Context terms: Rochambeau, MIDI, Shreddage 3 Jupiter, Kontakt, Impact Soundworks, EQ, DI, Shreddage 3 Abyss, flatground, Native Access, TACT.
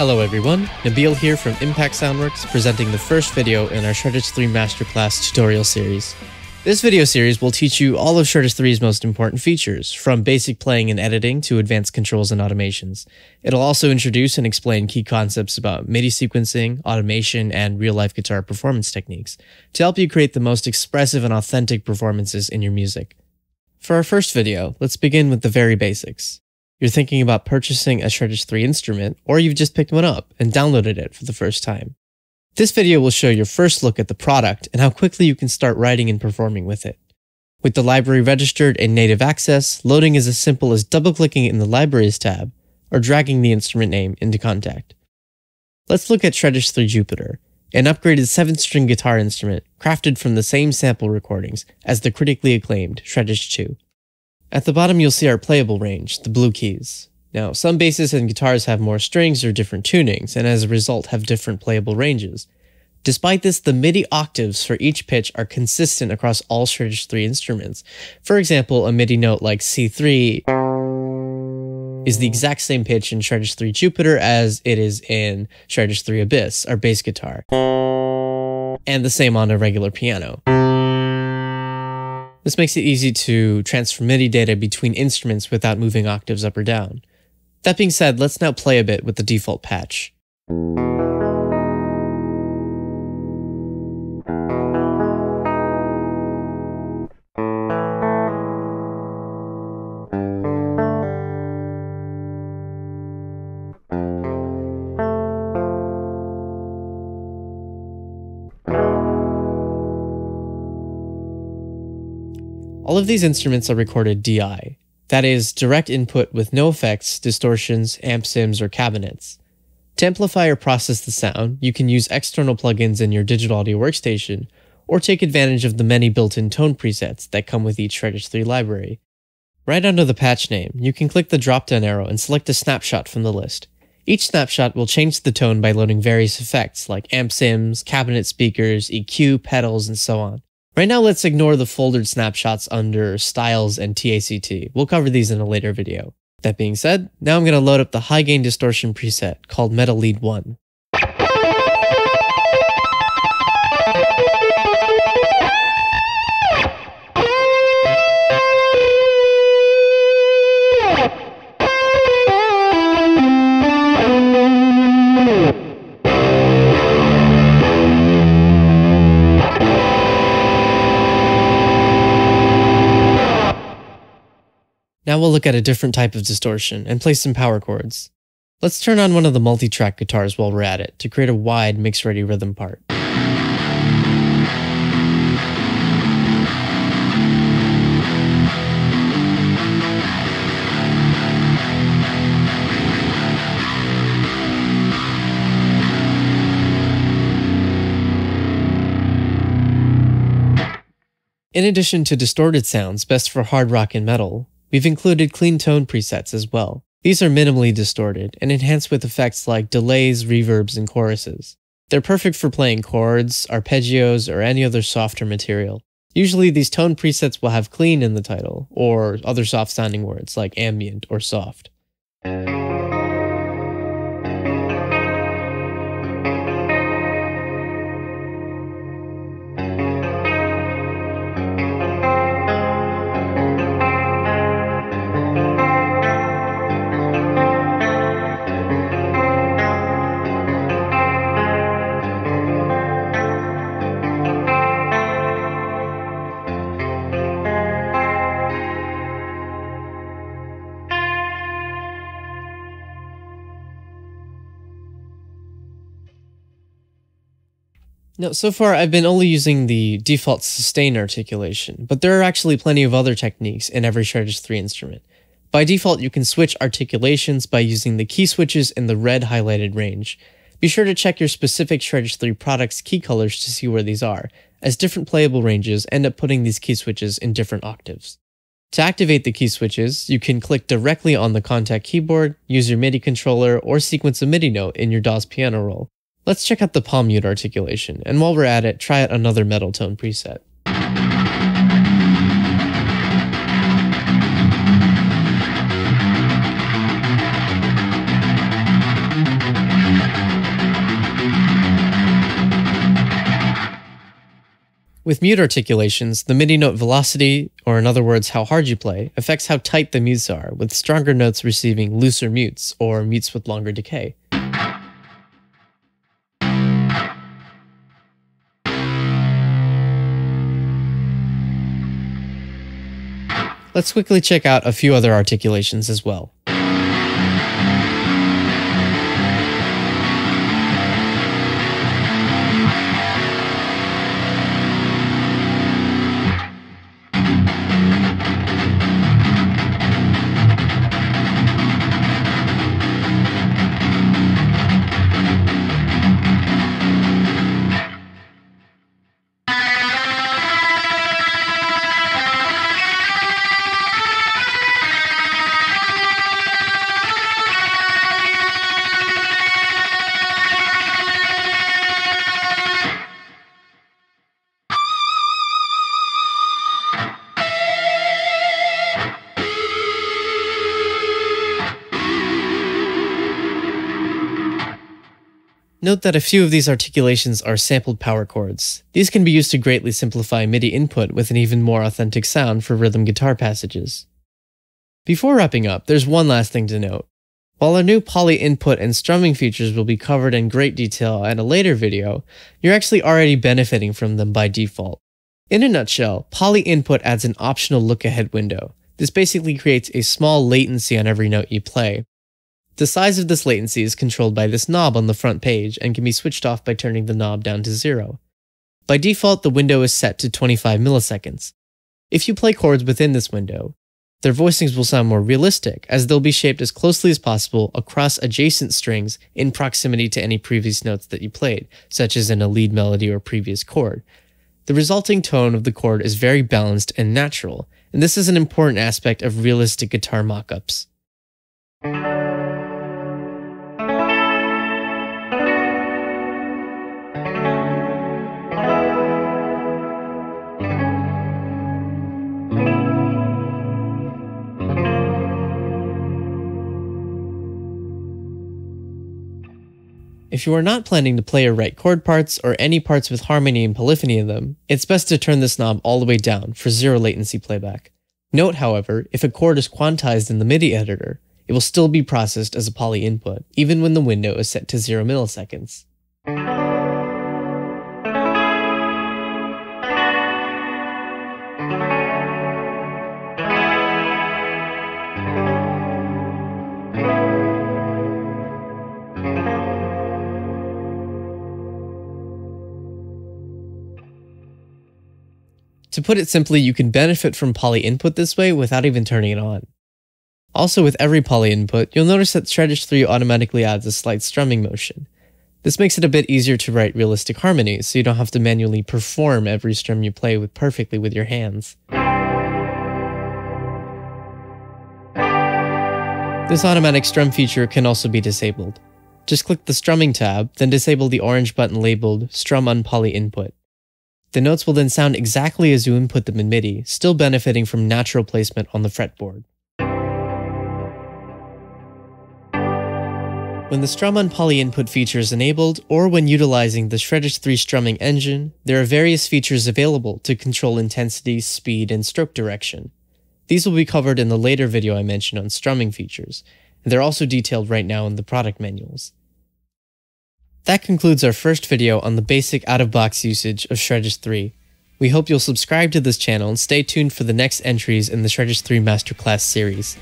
Hello everyone, Nabil here from Impact Soundworks, presenting the first video in our Shreddage 3 Masterclass tutorial series. This video series will teach you all of Shreddage 3's most important features, from basic playing and editing to advanced controls and automations. It'll also introduce and explain key concepts about MIDI sequencing, automation, and real-life guitar performance techniques to help you create the most expressive and authentic performances in your music. For our first video, let's begin with the very basics. You're thinking about purchasing a Shreddage 3 instrument, or you've just picked one up and downloaded it for the first time. This video will show your first look at the product and how quickly you can start writing and performing with it. With the library registered in Native Access, loading is as simple as double-clicking in the Libraries tab or dragging the instrument name into Kontakt. Let's look at Shreddage 3 Jupiter, an upgraded 7-string guitar instrument crafted from the same sample recordings as the critically acclaimed Shreddage 2. At the bottom you'll see our playable range, the blue keys. Now, some basses and guitars have more strings or different tunings, and as a result have different playable ranges. Despite this, the MIDI octaves for each pitch are consistent across all Shreddage 3 instruments. For example, a MIDI note like C3 is the exact same pitch in Shreddage 3 Jupiter as it is in Shreddage 3 Abyss, our bass guitar, and the same on a regular piano. This makes it easy to transfer MIDI data between instruments without moving octaves up or down. That being said, let's now play a bit with the default patch. All of these instruments are recorded DI, that is, direct input with no effects, distortions, amp sims, or cabinets. To amplify or process the sound, you can use external plugins in your digital audio workstation, or take advantage of the many built-in tone presets that come with each Shreddage 3 library. Right under the patch name, you can click the drop-down arrow and select a snapshot from the list. Each snapshot will change the tone by loading various effects like amp sims, cabinet speakers, EQ, pedals, and so on. Right now, let's ignore the foldered snapshots under Styles and TACT. We'll cover these in a later video. That being said, now I'm going to load up the high gain distortion preset called Metal Lead 1. Now we'll look at a different type of distortion and play some power chords. Let's turn on one of the multi-track guitars while we're at it to create a wide mix-ready rhythm part. In addition to distorted sounds best for hard rock and metal, we've included clean tone presets as well. These are minimally distorted and enhanced with effects like delays, reverbs, and choruses. They're perfect for playing chords, arpeggios, or any other softer material. Usually these tone presets will have clean in the title, or other soft sounding words like ambient or soft. Now, so far I've been only using the default sustain articulation, but there are actually plenty of other techniques in every Shreddage 3 instrument. By default, you can switch articulations by using the key switches in the red highlighted range. Be sure to check your specific Shreddage 3 product's key colors to see where these are, as different playable ranges end up putting these key switches in different octaves. To activate the key switches, you can click directly on the Kontakt keyboard, use your MIDI controller, or sequence a MIDI note in your DAW's piano roll. Let's check out the palm mute articulation, and while we're at it, try out another metal tone preset. With mute articulations, the MIDI note velocity, or in other words, how hard you play, affects how tight the mutes are, with stronger notes receiving looser mutes, or mutes with longer decay. Let's quickly check out a few other articulations as well. Note that a few of these articulations are sampled power chords. These can be used to greatly simplify MIDI input with an even more authentic sound for rhythm guitar passages. Before wrapping up, there's one last thing to note. While our new poly input and strumming features will be covered in great detail in a later video, you're actually already benefiting from them by default. In a nutshell, poly input adds an optional look-ahead window. This basically creates a small latency on every note you play. The size of this latency is controlled by this knob on the front page and can be switched off by turning the knob down to 0. By default, the window is set to 25 milliseconds. If you play chords within this window, their voicings will sound more realistic, as they'll be shaped as closely as possible across adjacent strings in proximity to any previous notes that you played, such as in a lead melody or previous chord. The resulting tone of the chord is very balanced and natural, and this is an important aspect of realistic guitar mock-ups. If you are not planning to play or write chord parts or any parts with harmony and polyphony in them, it's best to turn this knob all the way down for zero latency playback. Note, however, if a chord is quantized in the MIDI editor, it will still be processed as a poly input, even when the window is set to 0 milliseconds. To put it simply, you can benefit from poly input this way without even turning it on. Also, with every poly input, you'll notice that Shreddage 3 automatically adds a slight strumming motion. This makes it a bit easier to write realistic harmonies, so you don't have to manually perform every strum you play perfectly with your hands. This automatic strum feature can also be disabled. Just click the strumming tab, then disable the orange button labeled Strum on Poly Input. The notes will then sound exactly as you input them in MIDI, still benefiting from natural placement on the fretboard. When the Strum on Poly Input feature is enabled, or when utilizing the Shreddage 3 strumming engine, there are various features available to control intensity, speed, and stroke direction. These will be covered in the later video I mentioned on strumming features, and they're also detailed right now in the product manuals. That concludes our first video on the basic out-of-box usage of Shreddage 3. We hope you'll subscribe to this channel and stay tuned for the next entries in the Shreddage 3 Masterclass series.